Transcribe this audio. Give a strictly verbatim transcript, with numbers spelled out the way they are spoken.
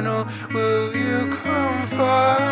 eternal. Will you come find?